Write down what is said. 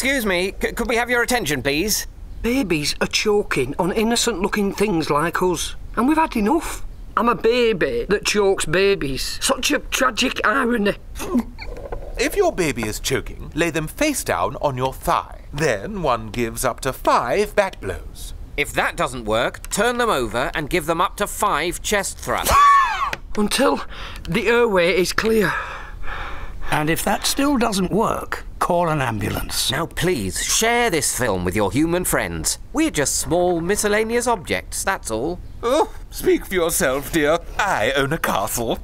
Excuse me, could we have your attention, please? Babies are choking on innocent-looking things like us, and we've had enough. I'm a baby that chokes babies. Such a tragic irony. If your baby is choking, lay them face down on your thigh. Then one gives up to 5 back blows. If that doesn't work, turn them over and give them up to 5 chest thrusts. Until the airway is clear. And if that still doesn't work, call an ambulance. Now please, share this film with your human friends. We're just small miscellaneous objects, that's all. Oh, speak for yourself, dear. I own a castle.